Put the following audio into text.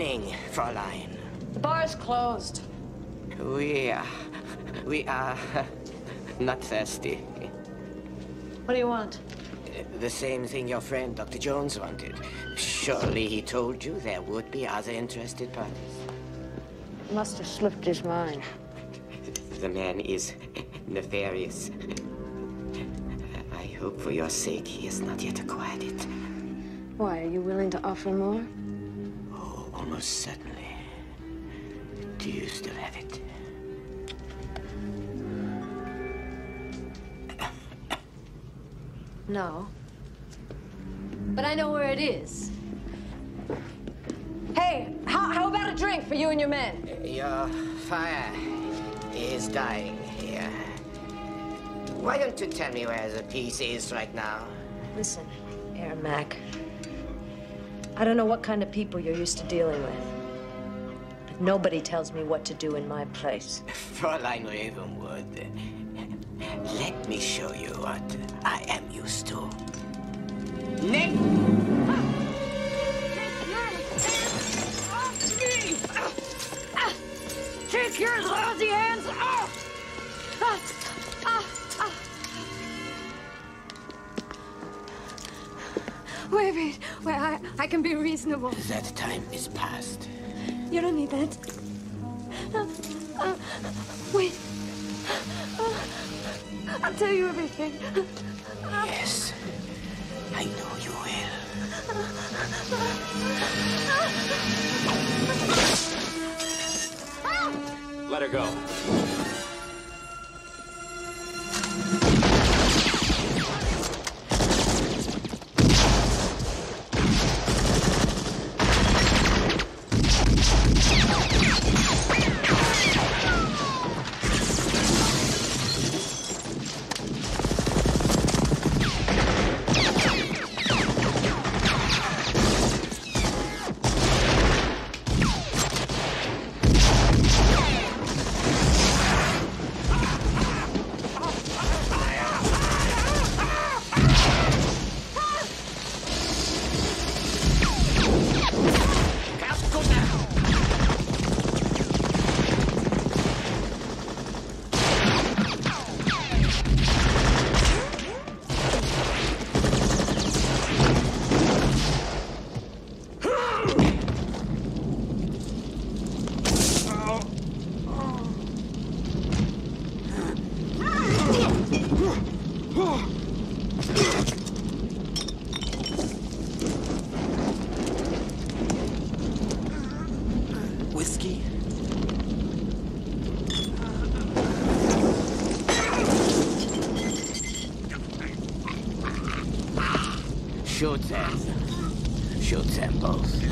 evening, Fräulein. The bar is closed. We are not thirsty. What do you want? The same thing your friend Dr. Jones wanted. Surely he told you there would be other interested parties. He must have slipped his mind. The man is nefarious. I hope for your sake he has not yet acquired it. Why, are you willing to offer more? Oh, almost certainly. Do you still have it? No. But I know where it is. Hey, how about a drink for you and your men? Your fire is dying here. Why don't you tell me where the piece is right now? Listen, Air Mac, I don't know what kind of people you're used to dealing with, but nobody tells me what to do in my place. Fräulein Ravenwood, let me show you what I am used to. Nick! Take your lousy hands off! Wait, I can be reasonable. That time is past. You don't need that. Wait. I'll tell you everything. Yes, I know you will. Let her go. Shoot them both.